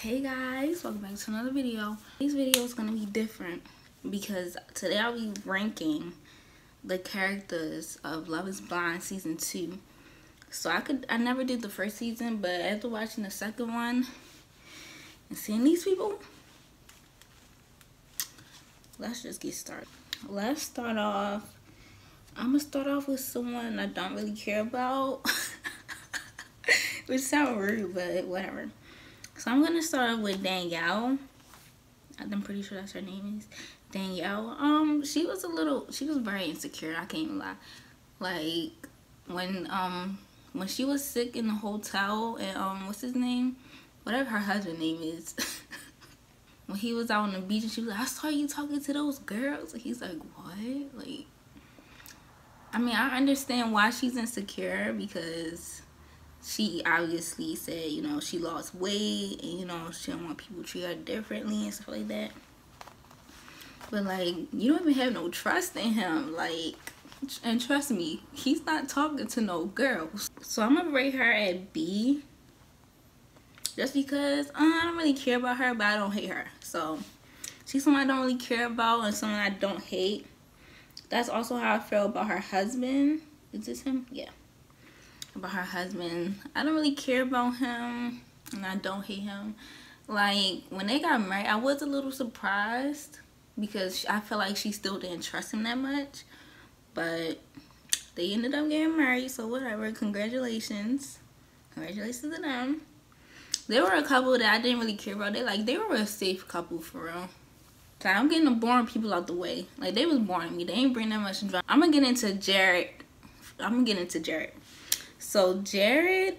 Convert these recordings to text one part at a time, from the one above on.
Hey guys, welcome back to another video. This video is going to be different because today I'll be ranking the characters of Love Is Blind season 2. So I never did the first season, but after watching the second one and seeing these people, let's just get started. Let's start off. I'm gonna start off with someone I don't really care about. Which sounds rude, but whatever. So I'm gonna start off with Danielle. I'm pretty sure that's her name is Danielle. She was very insecure, I can't even lie. Like when she was sick in the hotel and what's his name? Whatever her husband's name is. When he was out on the beach and she was like, I saw you talking to those girls. And he's like, what? Like, I mean, I understand why she's insecure because she obviously said, you know, she lost weight and, you know, she don't want people to treat her differently and stuff like that. But, like, you don't even have no trust in him. Like, and trust me, he's not talking to no girls. So I'm gonna rate her at B. Just because I don't really care about her, but I don't hate her. So she's someone I don't really care about and someone I don't hate. That's also how I feel about her husband. Is this him? Yeah. About her husband, I don't really care about him and I don't hate him. Like when they got married, I was a little surprised because I felt like she still didn't trust him that much, but they ended up getting married, so whatever. Congratulations to them. They were a couple that I didn't really care about. They were a safe couple for real. So I'm getting the boring people out the way. Like they was boring me. They ain't bring that much drama. I'm gonna get into Jared. So Jared,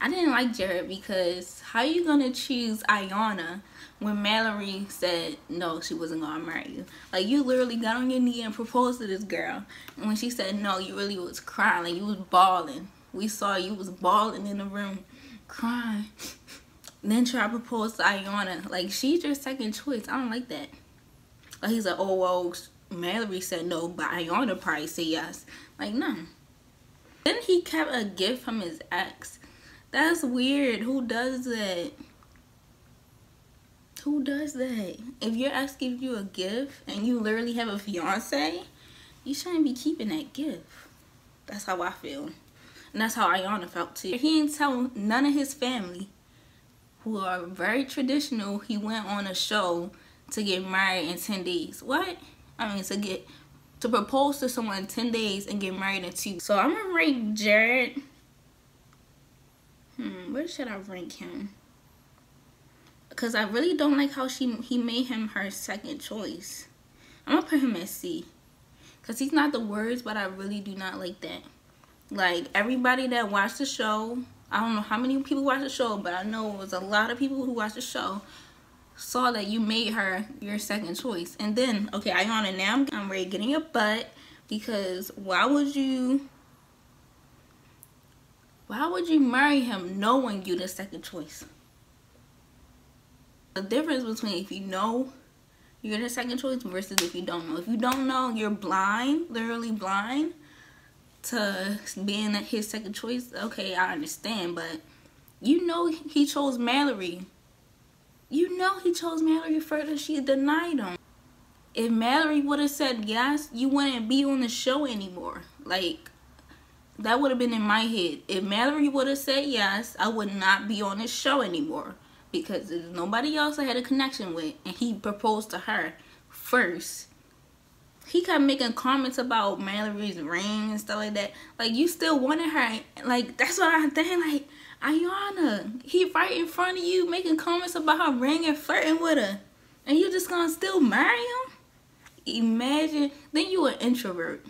I didn't like Jared because how you gonna choose Iyanna when Mallory said no, she wasn't gonna marry you? Like you literally got on your knee and proposed to this girl, and when she said no, you really was crying, like you was bawling. We saw you was bawling in the room, crying. Then try to propose to Iyanna. Like she's your second choice. I don't like that. Like he's like, oh well, Mallory said no, but Iyanna probably said yes. Like no. Then he kept a gift from his ex. That's weird. Who does that? Who does that? If your ex gives you a gift and you literally have a fiance, you shouldn't be keeping that gift. That's how I feel. And that's how Iyanna felt too. He ain't tell none of his family, who are very traditional, he went on a show to get married in 10 days. What? I mean, to propose to someone in 10 days and get married in 2. So I'm gonna rank Jared. Where should I rank him? Because I really don't like how he made him her second choice. I'm gonna put him at C. Because he's not the worst, but I really do not like that. Like, everybody that watched the show, I don't know how many people watched the show, but I know it was a lot of people who watched the show saw that you made her your second choice. And then, okay, Iyanna, now I'm ready getting your butt, because why would you marry him knowing you the second choice? The difference between if you know you're the second choice versus if you don't know. If you don't know, you're blind, literally blind to being his second choice. Okay, I understand, but you know he chose Mallory. You know he chose Mallory further. She denied him. If Mallory would have said yes, you wouldn't be on the show anymore. Like, that would have been in my head. If Mallory would have said yes, I would not be on this show anymore. Because there's nobody else I had a connection with. And he proposed to her first. He kept making comments about Mallory's ring and stuff like that. Like, you still wanted her. Like, that's what I'm thinking. Like, Iyanna, he right in front of you making comments about her ring and flirting with her. And you just gonna still marry him? Imagine. Then you an introvert.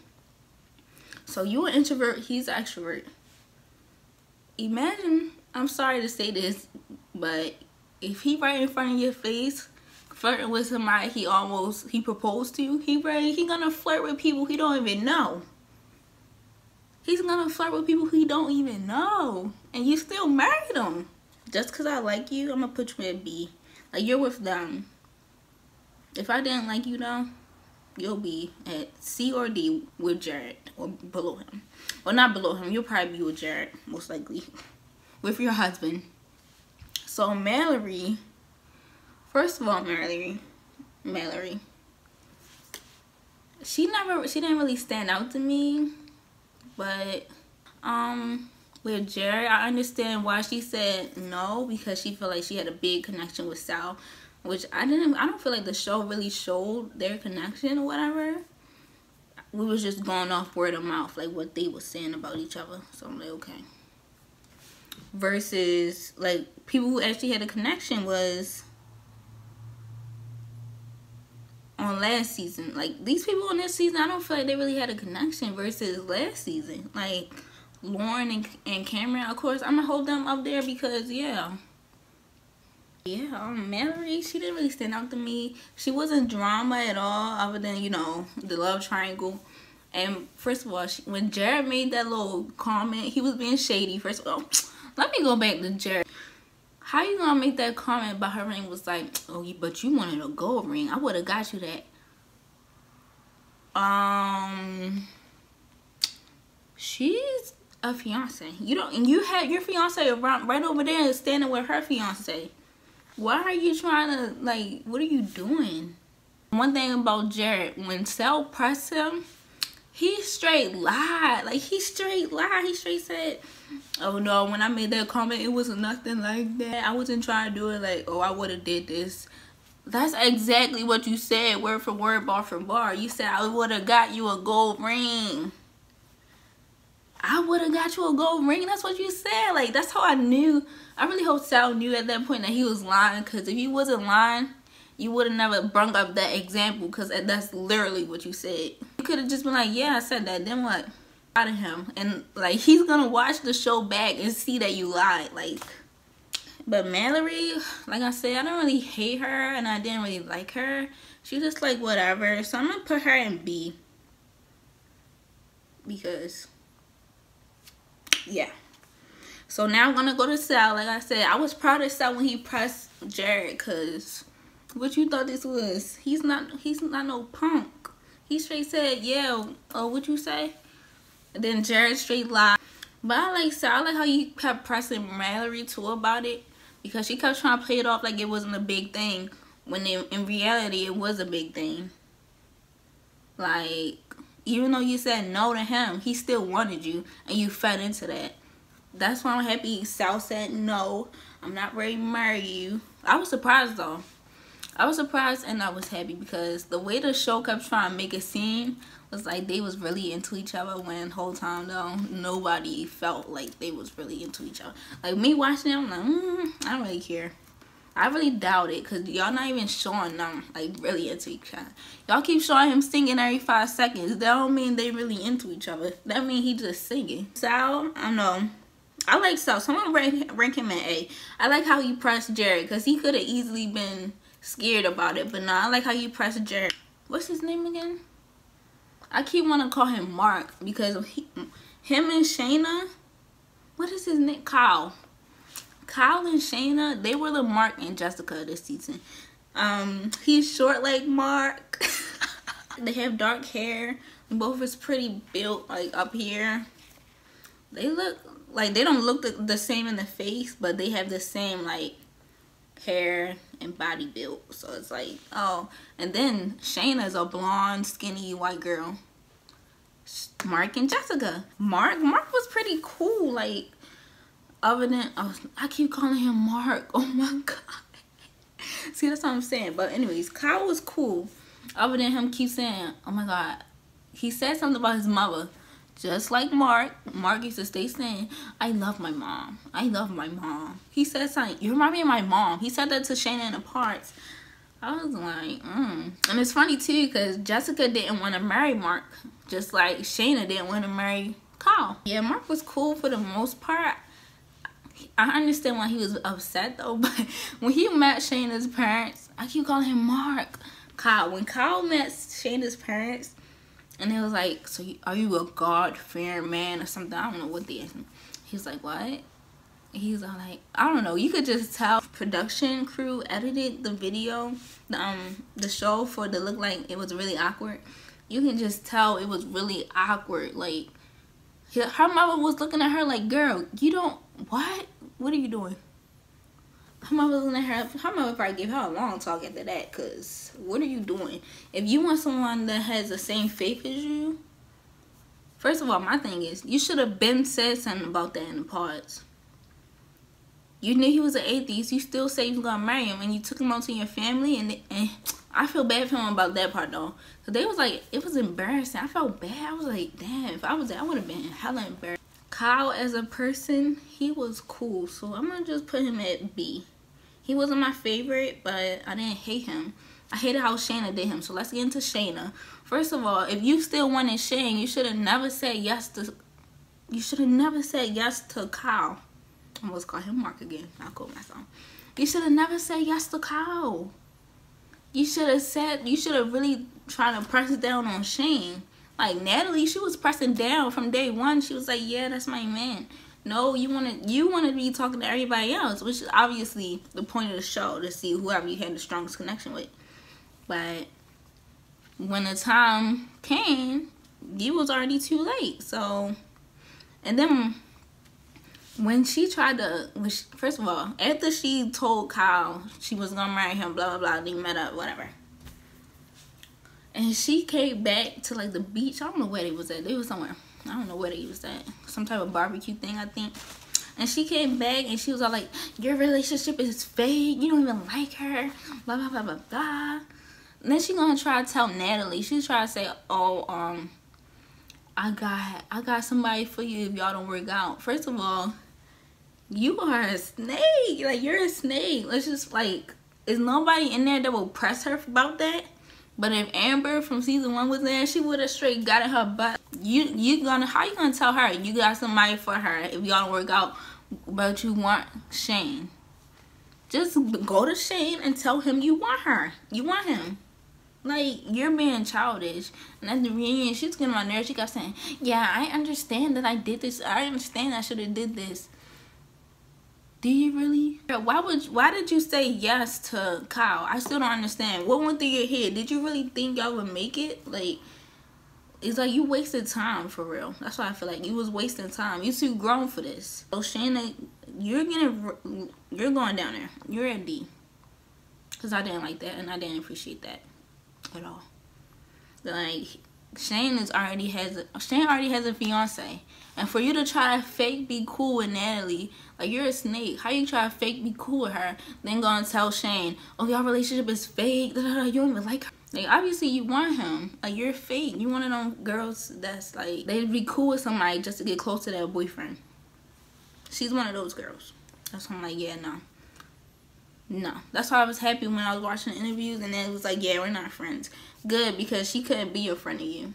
So you an introvert, he's an extrovert. Imagine, I'm sorry to say this, but if he right in front of your face flirting with somebody he proposed to, he gonna flirt with people he don't even know. He's gonna flirt with people he don't even know. And you still married him. Just because I like you, I'm gonna put you at B. Like, you're with them. If I didn't like you, though, you'll be at C or D with Jared. Or below him. Well, not below him. You'll probably be with Jared, most likely. With your husband. So Mallory, first of all, Mallory, she didn't really stand out to me, but with Jared, I understand why she said no, because she felt like she had a big connection with Sal, which I don't feel like the show really showed their connection or whatever. We was just going off word of mouth, like what they were saying about each other. So I'm like, okay. Versus like people who actually had a connection was on last season. Like these people on this season, I don't feel like they really had a connection versus last season. Like Lauren and Cameron, of course, I'm gonna hold them up there because Mallory, she didn't really stand out to me. She wasn't drama at all, other than, you know, the love triangle. And first of all, when Jared made that little comment, he was being shady. First of all, let me go back to Jared. How you gonna make that comment about her ring? Was like, oh, but you wanted a gold ring. I would have got you that. She's a fiance. You don't, and you had your fiance right over there standing with her fiance. Why are you trying to, like, what are you doing? One thing about Jared, when Sal pressed him, he straight lied. Like, he straight lied. He straight said, oh, no, when I made that comment, it was nothing like that. I wasn't trying to do it like, oh, I would have did this. That's exactly what you said, word for word, bar for bar. You said, I would have got you a gold ring. I would have got you a gold ring. That's what you said. Like, that's how I knew. I really hope Sal knew at that point that he was lying, because if he wasn't lying, you would have never brung up that example, because that's literally what you said. You could have just been like, yeah, I said that. Then what? Out of him. And, like, he's going to watch the show back and see that you lied. Like, but Mallory, like I said, I don't really hate her, and I didn't really like her. She's just like, whatever. So I'm going to put her in B. Because... yeah. So now I'm gonna go to Sal. Like I said, I was proud of Sal when he pressed Jared, cause what you thought this was? He's not no punk. He straight said, yeah, oh, what you say? And then Jared straight lied. But I like Sal. I like how you kept pressing Mallory too about it, because she kept trying to play it off like it wasn't a big thing, when in reality it was a big thing. Like, even though you said no to him, he still wanted you, and you fed into that. That's why I'm happy Sal said no. I'm not ready to marry you. I was surprised, though. I was surprised, and I was happy, because the way the show kept trying to make it seem was like they was really into each other, when the whole time, though, nobody felt like they was really into each other. Like, me watching it, I'm like, I don't really care. I really doubt it, because y'all not even showing them, like, really into each other. Y'all keep showing him singing every 5 seconds. That don't mean they really into each other. That mean he just singing. Sal, I don't know. I like Sal. So I'm going to rank him at A. I like how he pressed Jared, because he could have easily been scared about it. But no, I like how you pressed Jared. What's his name again? I keep wanting to call him Mark, because him and Shaina, what is his name? Kyle. Kyle and Shaina, they were the Mark and Jessica this season. He's short like Mark. They have dark hair. Both is pretty built, like up here. They look like, they don't look the same in the face, but they have the same, like, hair and body build. So it's like, oh. And then Shaina's a blonde, skinny white girl. Mark and Jessica. Mark was pretty cool, like. Other than, I keep calling him Mark. Oh my god. See, that's what I'm saying. But anyways, Kyle was cool. Other than him keep saying, oh my god. He said something about his mother. Just like Mark. Mark used to stay saying, I love my mom. I love my mom. He said something, you remind me of my mom. He said that to Shaina in the parts. I was like, And it's funny too, because Jessica didn't want to marry Mark. Just like Shaina didn't want to marry Kyle. Yeah, Mark was cool for the most part. I understand why he was upset, though, but when he met Shaina's parents, I keep calling him Mark. Kyle, when Kyle met Shaina's parents, and they was like, so are you a God-fearing man or something? I don't know what they asked him. He was like, what? He's all like, I don't know. You could just tell production crew edited the video, the show, for it to look like it was really awkward. You can just tell it was really awkward. Like, her mother was looking at her like, girl, you don't, what? What are you doing? Her mother was gonna have, her mother probably gave her a long talk after that, because what are you doing? If you want someone that has the same faith as you, first of all, my thing is, you should have been said something about that in the parts. You knew he was an atheist, you still say you was gonna marry him, and you took him out to your family, and I feel bad for him about that part, though. Because they was like, it was embarrassing. I felt bad. I was like, damn, if I was there, I would have been hella embarrassed. Kyle, as a person, he was cool, so I'm gonna just put him at B. He wasn't my favorite, but I didn't hate him. I hated how Shaina did him, so let's get into Shaina. First of all, if you still wanted Shane, you should have never said yes to... You should have never said yes to Kyle. I almost called him Mark again. I'll call myself. You should have never said yes to Kyle. You should have said... You should have really tried to press down on Shane. Like, Natalie, she was pressing down from day one. She was like, yeah, that's my man. No, you wanted to be talking to everybody else, which is obviously the point of the show, to see whoever you had the strongest connection with. But when the time came, you was already too late. So, and then when she tried to, first of all, after she told Kyle she was gonna marry him, blah, blah, blah, they met up, whatever. And she came back to, like, the beach. I don't know where they was at. They was somewhere. I don't know where they was at. Some type of barbecue thing, I think. And she came back, and she was all like, your relationship is fake. You don't even like her. Blah, blah, blah, blah, blah. And then she gonna try to tell Natalie. She's trying to say, oh, I got somebody for you if y'all don't work out. First of all, you are a snake. Like, you're a snake. Let's just, like, is nobody in there that will press her about that? But if Amber from season 1 was there, she would have straight got in her butt. How you gonna tell her you got somebody for her if y'all don't work out, but you want Shane? Just go to Shane and tell him you want her. You want him. Like, you're being childish. And at the reunion, she was getting on my nerves. She kept saying, yeah, I understand that I did this. I understand I should have did this. Do you really? Why did you say yes to Kyle? I still don't understand. What went through your head? Did you really think y'all would make it? Like, it's like you wasted time, for real. That's why I feel like you was wasting time. You too grown for this. So Shaina, you're going down there. You're at D. Cause I didn't like that and I didn't appreciate that at all. Like, Shane already has a fiance. And for you to try to fake be cool with Natalie, like, you're a snake. How you try to fake be cool with her, then go and tell Shane, oh, your relationship is fake, da, da, da, you don't even like her. Like, obviously you want him. Like, you're fake. You one of them girls that's like, they'd be cool with somebody just to get close to their boyfriend. She's one of those girls. That's why I'm like, yeah, no. No. That's why I was happy when I was watching the interviews and then it was like, yeah, we're not friends. Good, because she couldn't be a friend of you.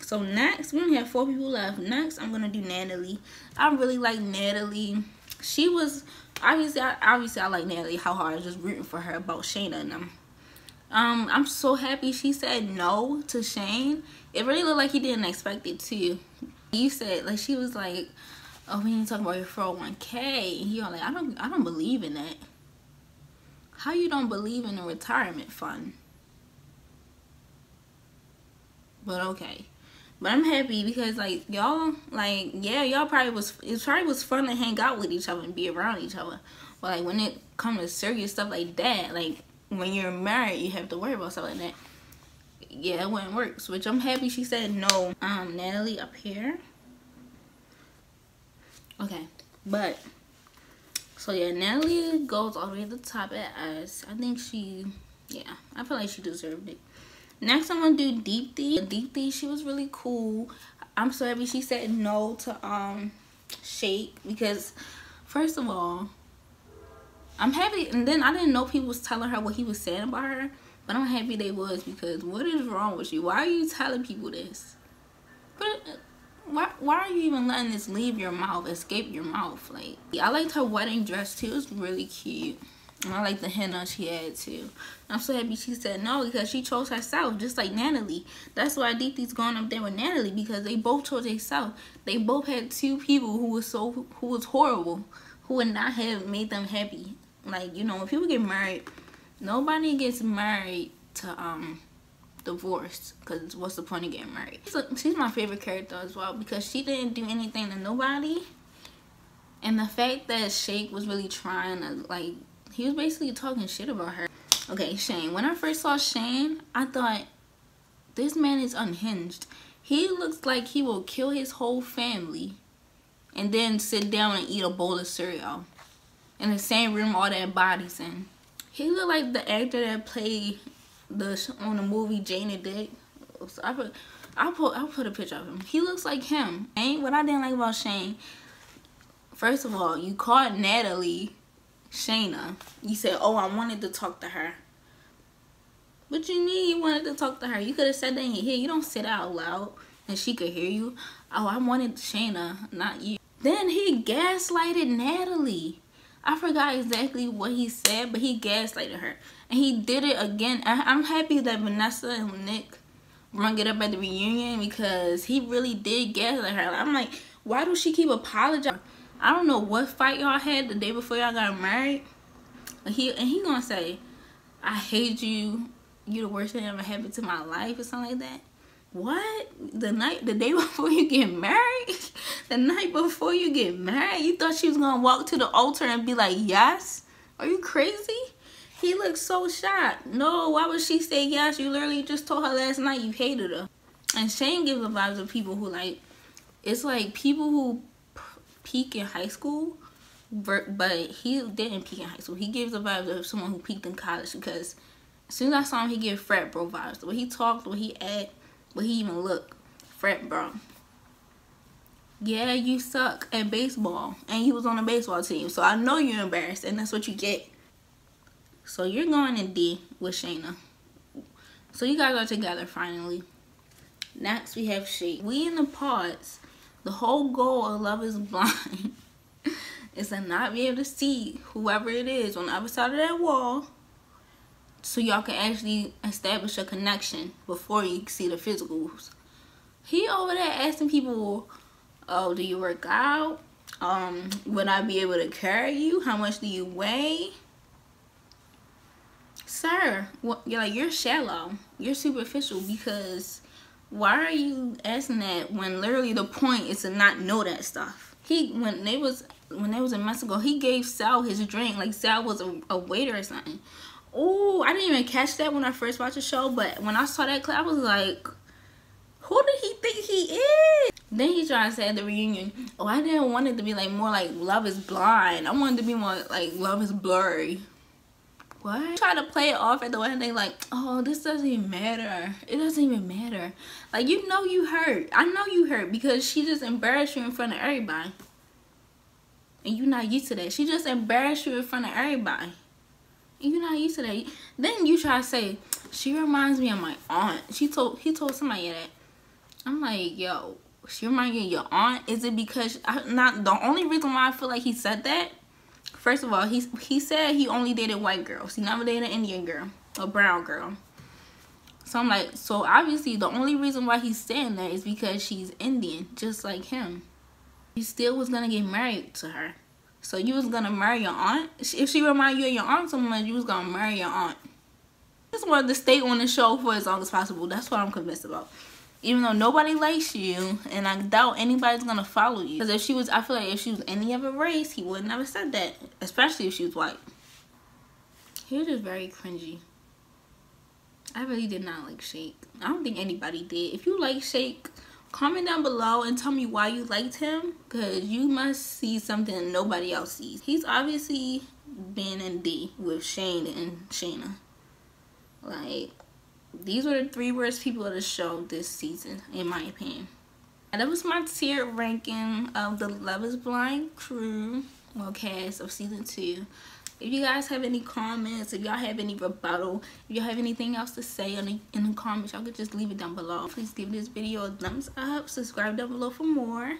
So next, we only have 4 people left. Next, I'm gonna do Natalie. I really like Natalie. She was obviously I like Natalie. How hard I was just rooting for her about Shaina and them. I'm so happy she said no to Shane. It really looked like he didn't expect it too. You said, like, she was like, oh, we need to talk about your 401k. And he was like, I don't believe in that. How you don't believe in a retirement fund? But okay. But I'm happy because, like, y'all, like, yeah, y'all probably was, it probably was fun to hang out with each other and be around each other. But, like, when it comes to serious stuff like that, like, when you're married, you have to worry about stuff like that. Yeah, it wouldn't work. Which I'm happy she said no. Natalie up here. Okay. But, so, yeah, Natalie goes all the way to the top at us. I think she, yeah, I feel like she deserved it. Next, I'm gonna do Deepti. Deepti, she was really cool. I'm so happy she said no to Shake, because first of all, I'm happy, and then I didn't know people was telling her what he was saying about her, but I'm happy they was, because what is wrong with you? Why are you telling people this? But why are you even letting this leave your mouth, escape your mouth? Like, I liked her wedding dress too. It was really cute. And I like the henna she had too. I'm so happy she said no, because she chose herself, just like Natalie. That's why Deepti's going up there with Natalie, because they both chose themselves. They both had 2 people who was horrible, who would not have made them happy. Like, you know, when people get married, nobody gets married to divorce, because what's the point of getting married? She's my favorite character as well, because she didn't do anything to nobody, and the fact that Shake was really trying to, like, He was basically talking shit about her. Okay, Shane. When I first saw Shane, I thought, this man is unhinged. He looks like he will kill his whole family and then sit down and eat a bowl of cereal in the same room all their bodies in. He looked like the actor that played on the movie Jane and Dick. So I'll put a picture of him. He looks like him. Ain't what I didn't like about Shane. First of all, you called Natalie Shaina. You said, oh, I wanted to talk to her. What you mean you wanted to talk to her? You could have said that in here. You don't say that out loud and she could hear you. Oh, I wanted Shaina, not you. Then he gaslighted Natalie. I forgot exactly what he said, but he gaslighted her. And he did it again. I'm happy that Vanessa and Nick rung it up at the reunion because he really did gaslight her. I'm like, why does she keep apologizing? I don't know what fight y'all had the day before y'all got married. And he gonna say, I hate you. You're the worst thing that ever happened to my life or something like that. What? The day before you get married? The night before you get married? You thought she was gonna walk to the altar and be like, yes? Are you crazy? He looked so shocked. No, why would she say yes? You literally just told her last night you hated her. And Shane gives the vibes of people who like, it's like people who peak in high school, but he didn't peak in high school. He gives the vibes of someone who peaked in college because as soon as I saw him, he gave frat bro vibes. The way he talked, the way he act, the way he even looked, frat bro. Yeah, you suck at baseball, and you was on the baseball team, so I know you're embarrassed, and that's what you get. So you're going in D with Shaina. So you guys are together finally. Next we have Shake. We in the pods. The whole goal of Love Is Blind is to not be able to see whoever it is on the other side of that wall, so y'all can actually establish a connection before you see the physicals. He over there asking people, oh, do you work out? Would I be able to carry you? How much do you weigh? Sir, you're like, you're shallow. You're superficial because why are you asking that when literally the point is to not know that stuff? When they was in Mexico, he gave Sal his drink. Like Sal was a waiter or something. Oh, I didn't even catch that when I first watched the show, but when I saw that clip, I was like, who did he think he is? Then he tried to say at the reunion, oh, I didn't want it to be like more like Love Is Blind. I wanted to be more like Love Is Blurry. What? Try to play it off at the wedding thing like, oh, this doesn't even matter. It doesn't even matter. Like, you know you hurt. I know you hurt because she just embarrassed you in front of everybody. And you're not used to that. She just embarrassed you in front of everybody. And you're not used to that. Then you try to say, she reminds me of my aunt. He told somebody that. I'm like, yo, she reminds you of your aunt? Is it because the only reason why I feel like he said that? First of all, he said he only dated white girls. He never dated an Indian girl, a brown girl. So I'm like, so obviously the only reason why he's saying that is because she's Indian, just like him. He still was gonna get married to her. So you was gonna marry your aunt? If she reminded you of your aunt so much, you was gonna marry your aunt. He just wanted to stay on the show for as long as possible. That's what I'm convinced about. Even though nobody likes you, and I doubt anybody's gonna follow you. Because I feel like if she was any other race, he would never said that. Especially if she was white. He was just very cringy. I really did not like Shake. I don't think anybody did. If you like Shake, comment down below and tell me why you liked him. Because you must see something that nobody else sees. He's obviously been in D with Shane and Shaina. Like, these were the three worst people of the show this season, in my opinion. And that was my tier ranking of the Love Is Blind crew, well, cast of season 2. If you guys have any comments, if y'all have any rebuttal, if y'all have anything else to say in the comments, y'all could just leave it down below. Please give this video a thumbs up, subscribe down below for more.